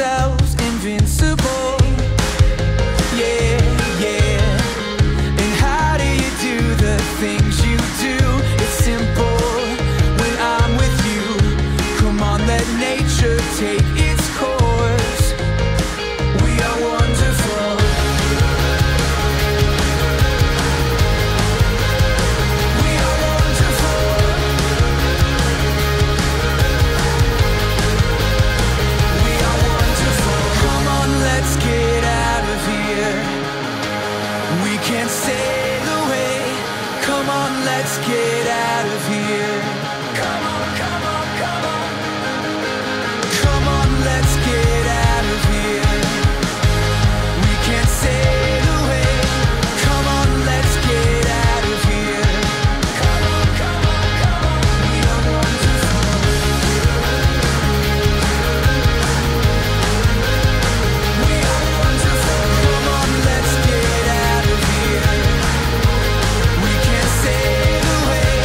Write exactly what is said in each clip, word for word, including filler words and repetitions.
ourselves invincible. Yeah, yeah. And how do you do the things you do? It's simple when I'm with you. Come on, let nature take its course. We are wonderful. We are wonderful. We are wonderful. Come on, let's get out of here. We can't stay the way. Come on, let's get out of here. Come on, come on, come on. Come on, let's get out of here. We can't stay the way. Come on, let's get out of here. Come on, come on, come on. We are wonderful. We are wonderful. Come on, let's get out of here. We can't stay the way.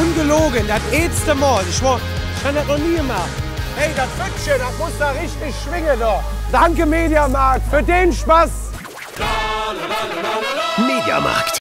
Ungelogen, das erste Mal. Ich schwör, ich kann das noch nie gemacht. Hey, das Fützchen, das muss da richtig schwingen doch. Danke, MediaMarkt, für den Spaß. MediaMarkt.